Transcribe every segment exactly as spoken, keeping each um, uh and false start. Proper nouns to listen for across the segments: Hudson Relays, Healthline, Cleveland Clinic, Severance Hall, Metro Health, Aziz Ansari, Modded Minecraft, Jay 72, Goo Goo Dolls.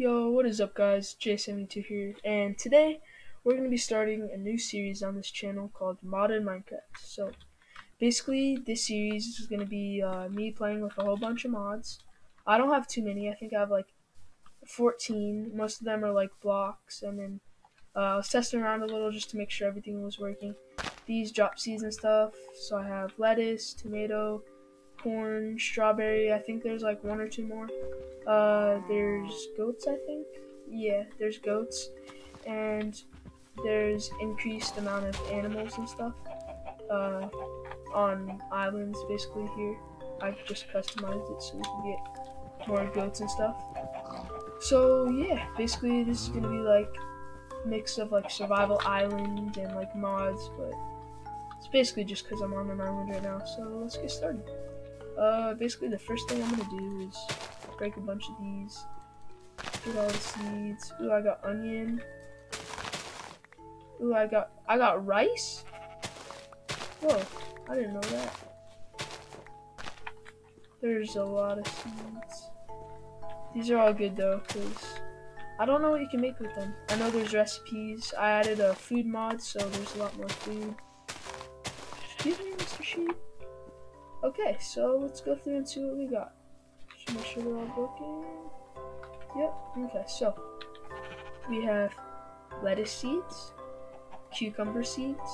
Yo, what is up guys, Jay seventy-two here, and today we're going to be starting a new series on this channel called Modded Minecraft. So basically this series is going to be uh, me playing with a whole bunch of mods. I don't have too many, I think I have like fourteen, most of them are like blocks, and then uh, I was testing around a little just to make sure everything was working. These drop seeds and stuff, so I have lettuce, tomato, corn, strawberry, I think there's like one or two more. Uh, there's goats, I think. Yeah, there's goats. And there's increased amount of animals and stuff uh, on islands basically here. I just customized it so we can get more goats and stuff. So yeah, basically this is going to be like a mix of like survival island and like mods, but it's basically just because I'm on an island right now, so let's get started. Uh, basically the first thing I'm gonna do is break a bunch of these, get all the seeds. Ooh, I got onion. Ooh, I got, I got rice? Whoa, I didn't know that. There's a lot of seeds. These are all good though, because I don't know what you can make with them. I know there's recipes. I added a food mod, so there's a lot more food. Excuse me, Mister Sheep. Okay, so let's go through and see what we got. Just make sure they're all broken. Yep, okay, so we have lettuce seeds, cucumber seeds,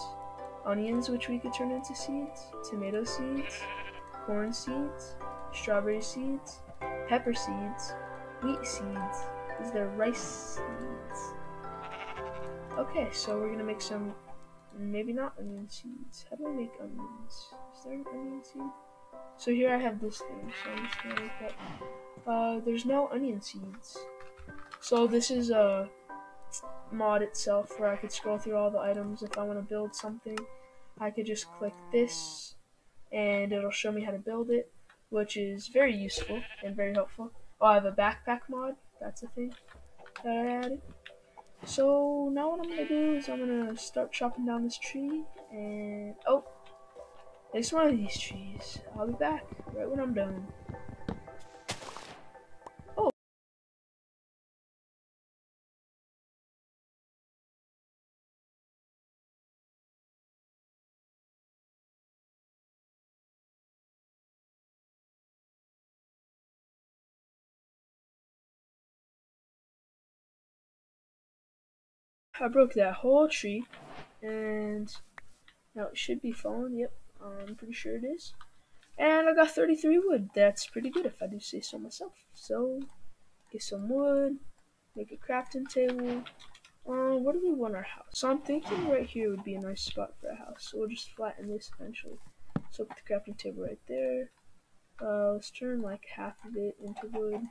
onions, which we could turn into seeds, tomato seeds, corn seeds, strawberry seeds, pepper seeds, wheat seeds. Is there rice seeds? Okay, so we're gonna make some. Maybe not onion seeds. How do I make onions? Is there an onion seed? So here I have this thing, so I'm just gonna make that. Uh, there's no onion seeds. So this is a mod itself where I could scroll through all the items. If I want to build something, I could just click this and it'll show me how to build it, which is very useful and very helpful. Oh, I have a backpack mod. That's a thing that I added. So now what I'm gonna do is I'm gonna start chopping down this tree, and oh, it's one of these trees. I'll be back right when I'm done. Oh, I broke that whole tree, and now it should be falling. Yep, I'm pretty sure it is. And I got thirty-three wood. That's pretty good if I do say so myself. So, get some wood, make a crafting table. Uh, where do we want our house? So I'm thinking right here would be a nice spot for a house. So we'll just flatten this eventually. So put the crafting table right there. Uh, let's turn like half of it into wood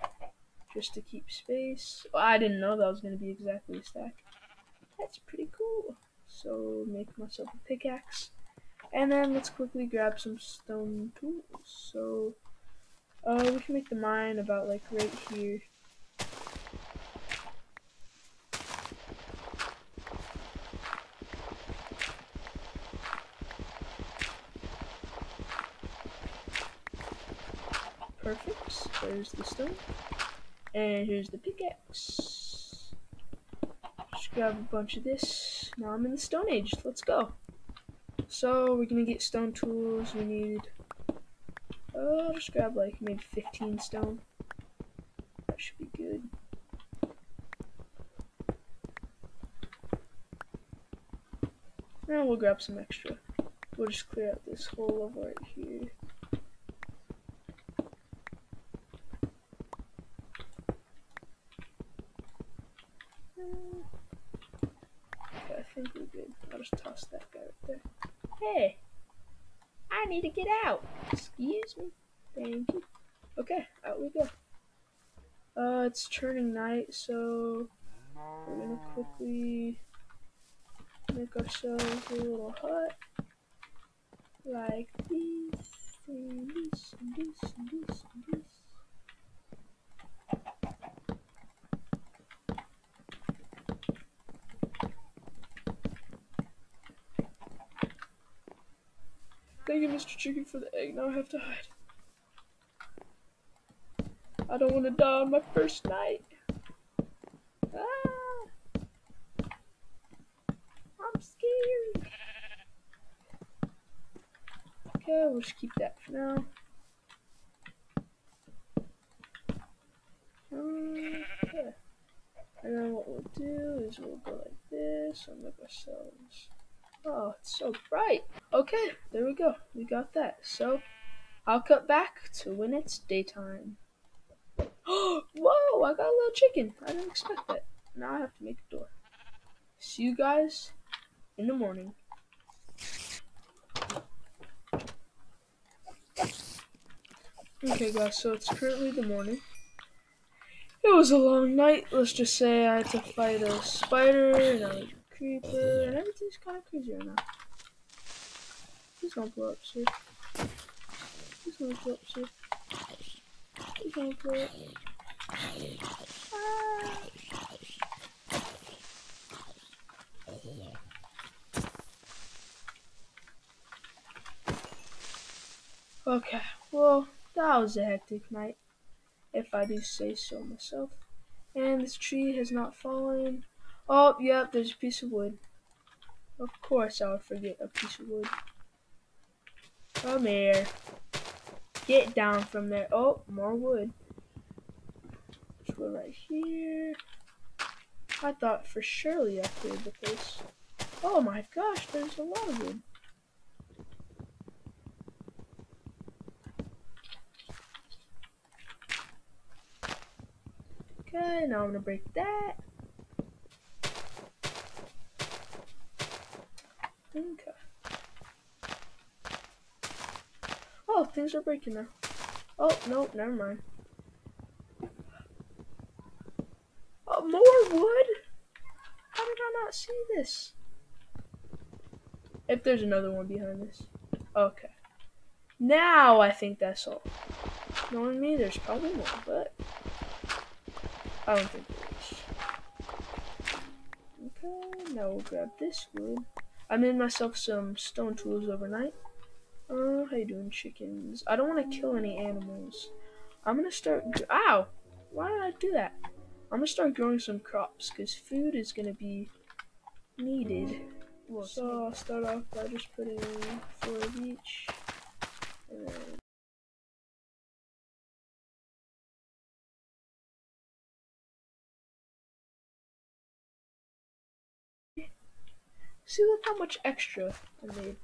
just to keep space. Oh, I didn't know that was going to be exactly a stack. That's pretty cool. So make myself a pickaxe, and then let's quickly grab some stone tools. So uh, we can make the mine about like right here. Perfect. There's the stone, and here's the pickaxe. Grab a bunch of this. Now I'm in the Stone Age. Let's go. So we're gonna get stone tools. We need. Uh, I'll just grab like maybe fifteen stone. That should be good. Now we'll grab some extra. We'll just clear out this whole level right here. I think we're good. I'll just toss that guy right there. Hey, I need to get out. Excuse me. Thank you. Okay, out we go. Uh, it's turning night, so we're gonna quickly make ourselves a little hut, like this, and this, and this, and this, and this. Thank you, Mister Chicken, for the egg. Now I have to hide. I don't want to die on my first night. Okay, we'll just keep that for now. Um, okay. And then what we'll do is we'll go like this and make ourselves. Oh, it's so bright. Okay, there we go. We got that. So I'll cut back to when it's daytime. Whoa, I got a little chicken. I didn't expect that. Now I have to make a door. See you guys in the morning. Okay guys, so it's currently the morning. It was a long night. Let's just say I had to fight a spider and a creeper and everything's kind of crazy right now. Please don't blow up, sir. Please don't blow up, sir. Please don't blow up. Ah. Okay, well, that was a hectic night, if I do say so myself. And this tree has not fallen. Oh, yep, there's a piece of wood. Of course I would forget a piece of wood. Come here. Get down from there. Oh, more wood. There's wood right here. I thought for surely I cleared the place. Oh my gosh, there's a lot of wood. Okay, now I'm gonna break that. Okay. Oh, things are breaking now. Oh, no, never mind. Oh, more wood? How did I not see this? If there's another one behind this. Okay. Now I think that's all. Knowing me, there's probably more, but I don't think there is. Okay, now we'll grab this wood. I made myself some stone tools overnight. Uh, how you doing, chickens? I don't want to kill any animals. I'm gonna start. Ow! Why did I do that? I'm gonna start growing some crops because food is gonna be needed. So I'll start off by just putting four of each. And then see, look how much extra I made.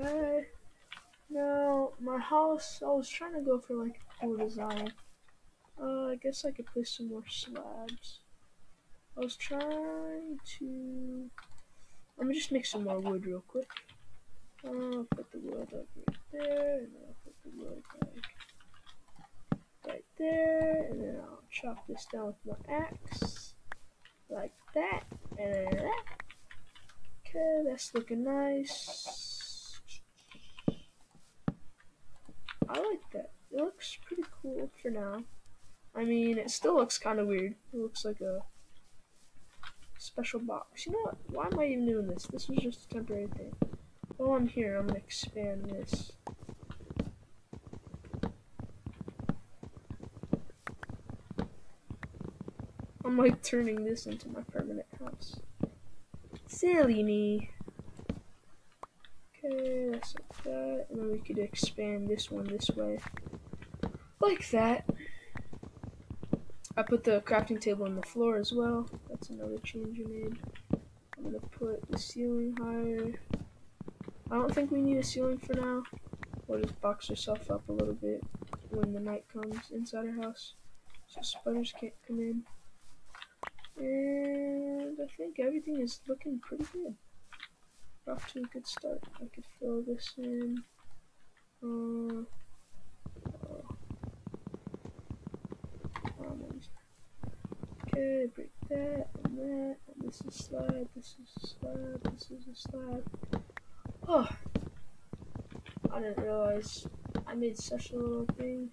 Okay. Now, my house, I was trying to go for like a cool design. Uh, I guess I could place some more slabs. I was trying to... Let me just make some more wood real quick. Uh, I'll put the wood up right there, and then I'll put the wood like right there, and then I'll chop this down with my axe. Like that, and then that. Okay, that's looking nice. I like that. It looks pretty cool for now. I mean, it still looks kind of weird. It looks like a special box. You know what? Why am I even doing this? This was just a temporary thing. While I'm here, I'm gonna expand this. I'm like turning this into my permanent house. Silly me. Okay, that's like that. And then we could expand this one this way. Like that. I put the crafting table on the floor as well. That's another change we made. I'm gonna put the ceiling higher. I don't think we need a ceiling for now. We'll just box ourselves up a little bit when the night comes inside our house, so spiders can't come in. And I think everything is looking pretty good. We're off to a good start. I could fill this in. Uh, oh. Okay, break that and that. And this is a slab, this is a slab, this is a slab. Oh, I didn't realize I made such a little thing.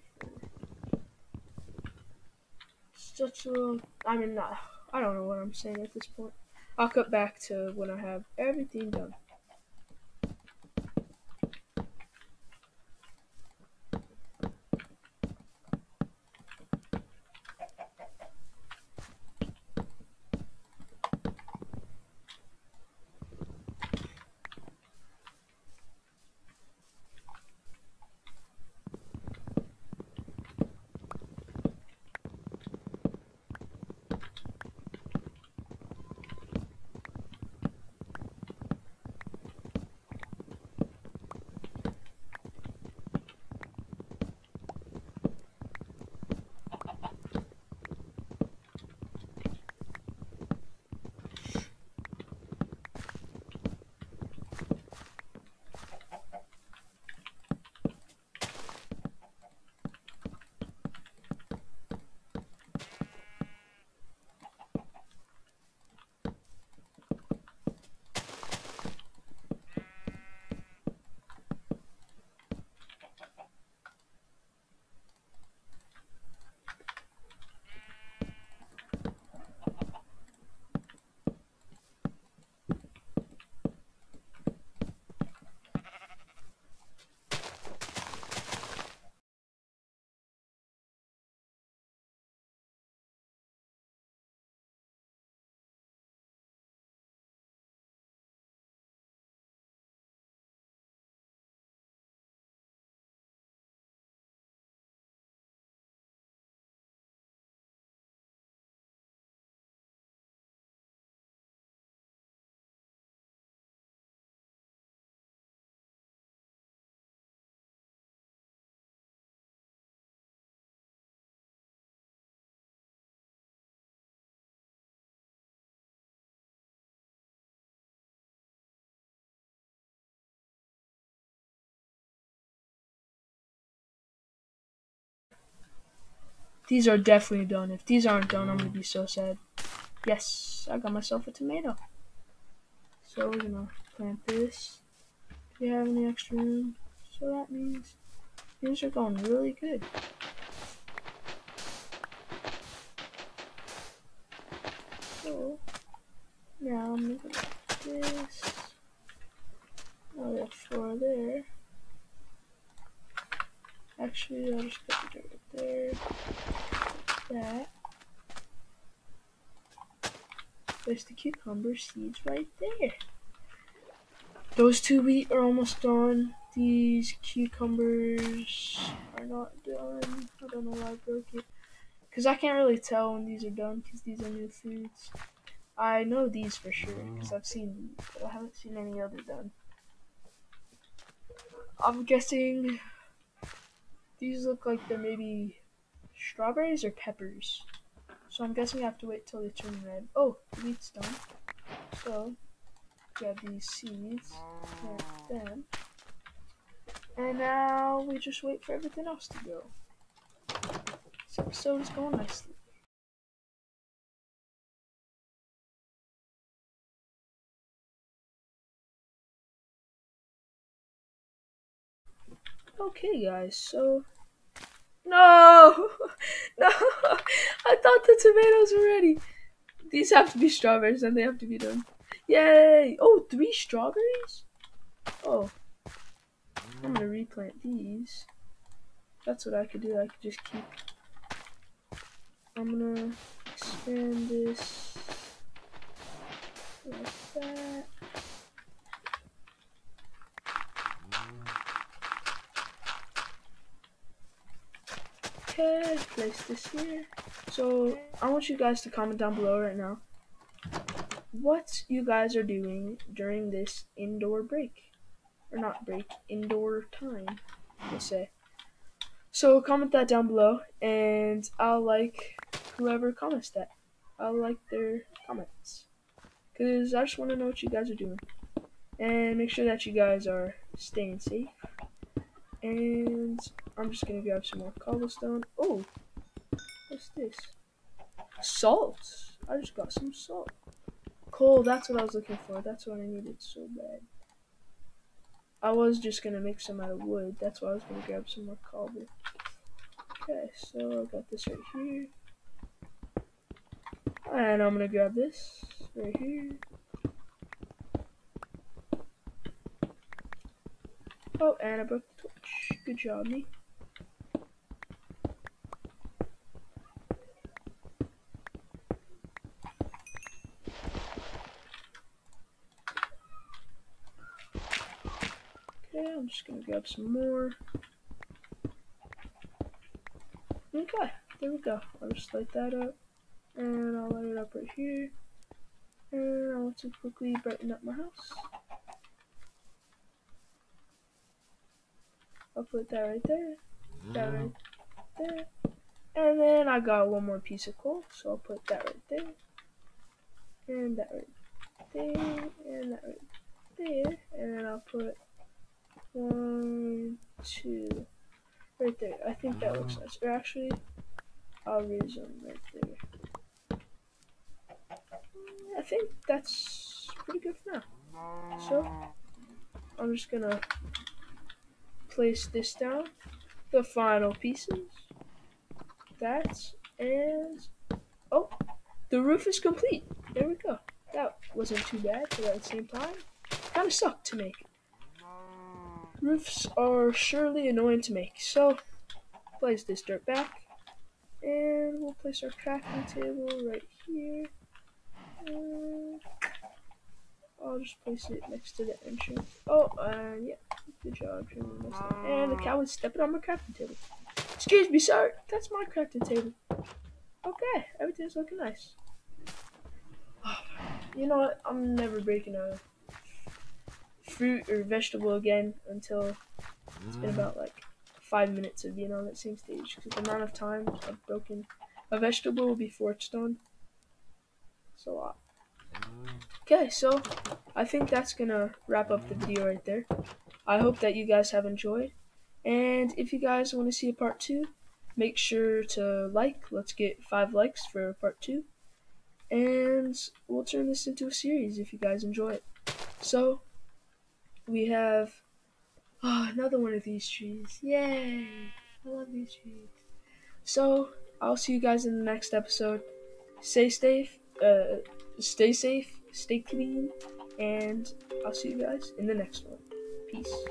Such a little. I mean, not. I don't know what I'm saying at this point. I'll cut back to when I have everything done. These are definitely done. If these aren't done, I'm gonna be so sad. Yes, I got myself a tomato. So we're gonna plant this. Do we have any extra room? So that means things are going really good. So now I'm gonna put this. Another floor there. Actually, I'll just put the dirt there. That. There's the cucumber seeds right there. Those two wheat are almost done. These cucumbers are not done. I don't know why I broke it. Because I can't really tell when these are done because these are new foods. I know these for sure because I've seen these, but I haven't seen any other done. I'm guessing these look like they're maybe strawberries or peppers. So I'm guessing I have to wait till they turn red. Oh, the wheat's done. So grab these seeds, plant them, and now we just wait for everything else to go. This episode is going nicely. Okay, guys, so no, no, I thought the tomatoes were ready. These have to be strawberries and they have to be done. Yay! Oh, three strawberries? Oh, I'm gonna replant these. That's what I could do. I could just keep. I'm gonna expand this like that. Okay, place this here. So I want you guys to comment down below right now what you guys are doing during this indoor break, or not break, indoor time, let's say. So comment that down below, and I'll like whoever comments that. I'll like their comments because I just want to know what you guys are doing, and make sure that you guys are staying safe. And I'm just gonna grab some more cobblestone. Oh, what's this? Salt. I just got some salt. Coal, that's what I was looking for. That's what I needed so bad. I was just gonna make some out of wood. That's why I was gonna grab some more cobble. Okay, so I got this right here. And I'm gonna grab this right here. Oh, and I broke the torch. Good job, me. Okay, I'm just gonna grab some more. Okay, there we go. I'll just light that up. And I'll light it up right here. And I want to quickly brighten up my house. I'll put that right there, that right there, and then I got one more piece of coal, so I'll put that right there, and that right there, and that right there, and then I'll put one, two, right there. I think that looks nice. Or actually, I'll raise them right there. I think that's pretty good for now. So, I'm just gonna place this down, the final pieces, that, and oh, the roof is complete. There we go. That wasn't too bad, but at the same time, kind of sucked to make. Roofs are surely annoying to make. So, place this dirt back, and we'll place our crafting table right here. And I'll just place it next to the entrance. Oh, and uh, yeah. Good job, and the cow is stepping on my crafting table. Excuse me, sir. That's my crafting table. Okay, everything's looking nice. Oh, you know what? I'm never breaking a fruit or vegetable again until it's been about like five minutes of being on that same stage. Because the amount of times I've broken a vegetable will be forged on. It's a lot. Okay, so I think that's gonna wrap up the video right there. I hope that you guys have enjoyed, and if you guys want to see a part two, Make sure to like. Let's get five likes for part two. And we'll turn this into a series if you guys enjoy it. So, we have oh, another one of these trees. Yay! I love these trees. So, I'll see you guys in the next episode. Stay safe. Uh, stay safe. Stay clean. And I'll see you guys in the next one. Peace.